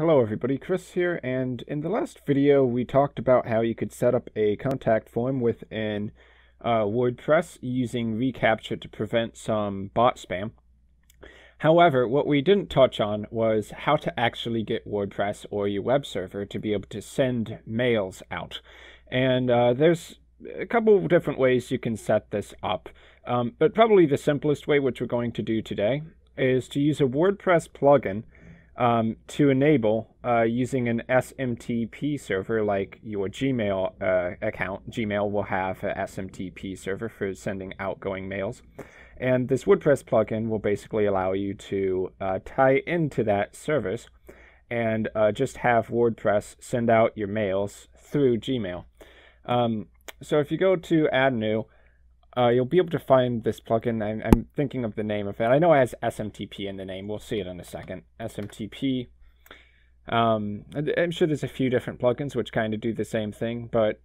Hello everybody, Chris here, and in the last video we talked about how you could set up a contact form within WordPress using reCAPTCHA to prevent some bot spam. However, what we didn't touch on was how to actually get WordPress or your web server to be able to send mails out. And there's a couple of different ways you can set this up, but probably the simplest way, which we're going to do today, is to use a WordPress plugin to enable using an SMTP server like your Gmail account. Gmail will have an SMTP server for sending outgoing mails. And this WordPress plugin will basically allow you to tie into that service and just have WordPress send out your mails through Gmail. So if you go to Add New, you'll be able to find this plugin. I'm thinking of the name of it. I know it has SMTP in the name. We'll see it in a second. SMTP. I'm sure there's a few different plugins which kind of do the same thing, but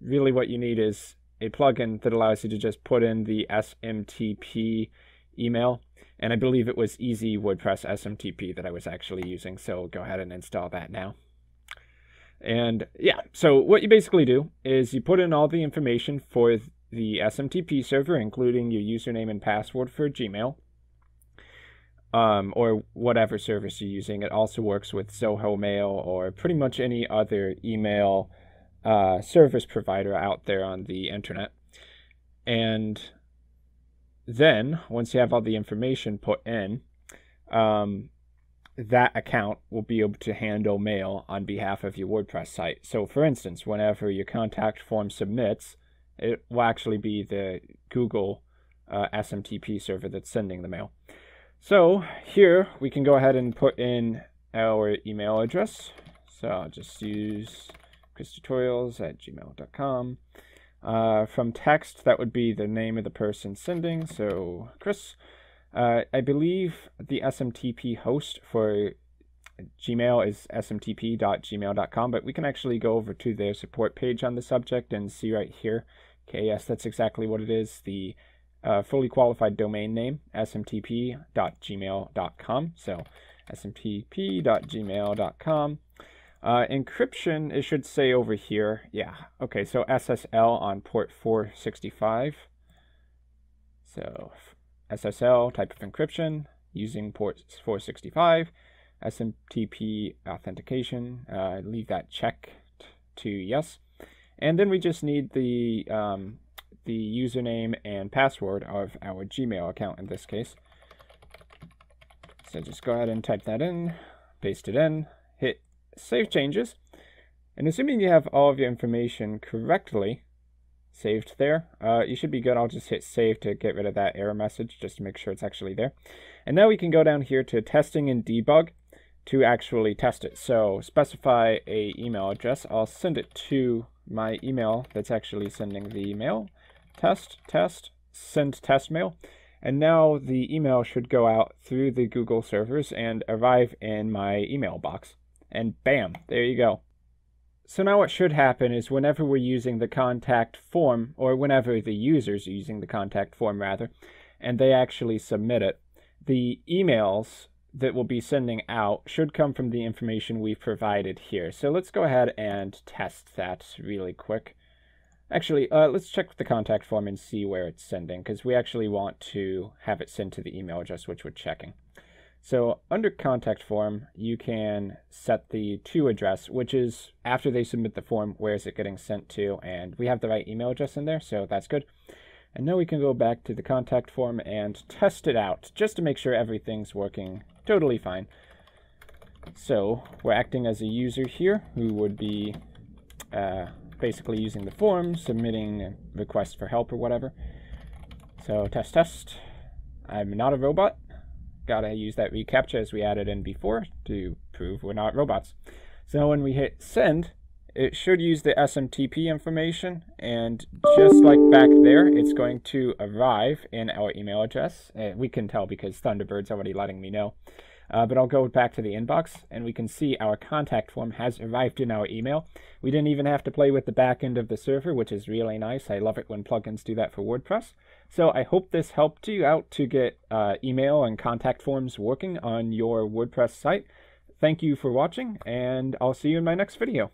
really what you need is a plugin that allows you to just put in the SMTP email. And I believe it was Easy WordPress SMTP that I was actually using, so go ahead and install that now. And yeah, so what you basically do is you put in all the information for the SMTP server, including your username and password for Gmail, or whatever service you're using. It also works with Zoho Mail or pretty much any other email service provider out there on the internet. And then once you have all the information put in, that account will be able to handle mail on behalf of your WordPress site. So for instance, whenever your contact form submits, it will actually be the Google SMTP server that's sending the mail. So here we can go ahead and put in our email address. So I'll just use christutorials@gmail.com. From text, that would be the name of the person sending. So Chris, I believe the SMTP host for Gmail is smtp.gmail.com, but we can actually go over to their support page on the subject and see right here. Okay, yes, that's exactly what it is, the fully qualified domain name, smtp.gmail.com. So smtp.gmail.com. Encryption, it should say over here. Yeah, okay, so SSL on port 465. So SSL type of encryption using port 465. SMTP authentication, leave that checked to yes. And then we just need the username and password of our Gmail account in this case. So just go ahead and type that in, paste it in, hit save changes. And assuming you have all of your information correctly saved there, you should be good. I'll just hit save to get rid of that error message just to make sure it's actually there. And now we can go down here to testing and debug to actually test it. So specify a email address. I'll send it to my email that's actually sending the email. Test, send test mail. And now the email should go out through the Google servers and arrive in my email box. And bam, there you go. So now what should happen is whenever we're using the contact form, or whenever the users are using the contact form rather, and they actually submit it, the emails that we'll be sending out should come from the information we've provided here. So let's go ahead and test that really quick. Actually, let's check the contact form and see where it's sending, because we actually want to have it sent to the email address which we're checking. So under contact form, you can set the to address, which is after they submit the form, where is it getting sent to? And we have the right email address in there, so that's good. And now we can go back to the contact form and test it out just to make sure everything's working totally fine. So we're acting as a user here who would be basically using the form, submitting a request for help or whatever. So test. I'm not a robot. Gotta use that reCAPTCHA as we added in before to prove we're not robots. So when we hit send, it should use the SMTP information, and just like back there, it's going to arrive in our email address. We can tell because Thunderbird's already letting me know. But I'll go back to the inbox, and we can see our contact form has arrived in our email. We didn't even have to play with the back end of the server, which is really nice. I love it when plugins do that for WordPress. So I hope this helped you out to get email and contact forms working on your WordPress site. Thank you for watching, and I'll see you in my next video.